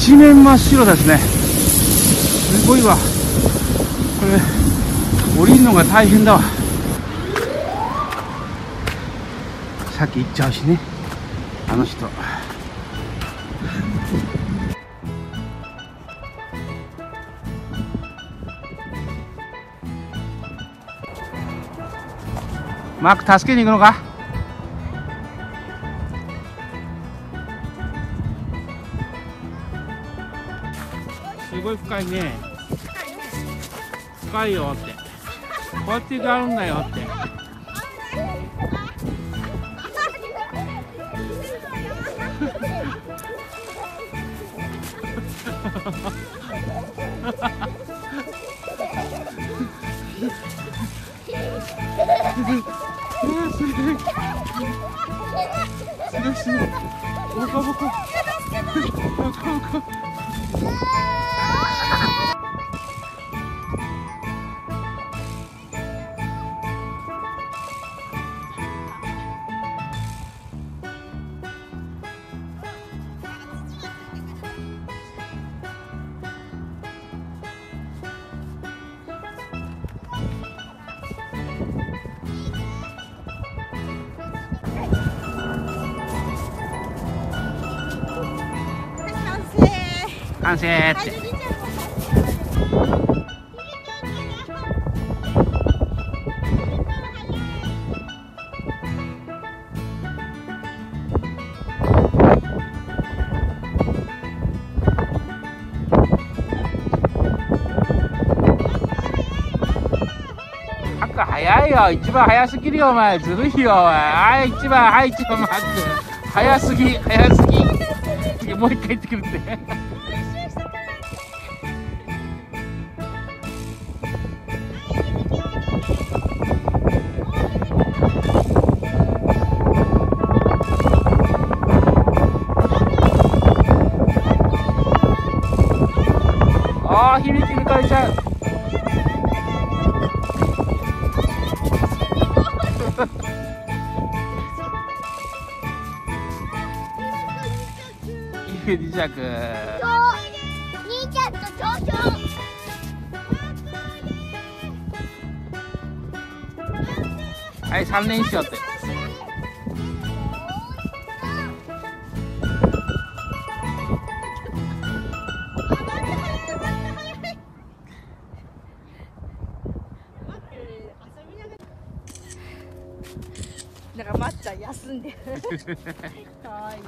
一面真っ白ですね。すごいわ。これ降りるのが大変だわ。さっき行っちゃうしね、あの人。マーク助けに行くのか。すごい深いね。深いよって。こうやってがあるんだよって。完成って。マック早いよ、一番早すぎるよお前、ずるいよお前。はい一番、はい一番マック早すぎ、早すぎ。次もう一回行ってくるって。兄ちゃんと上昇。はい3連勝って。だからまっちゃん休んでる。可愛い。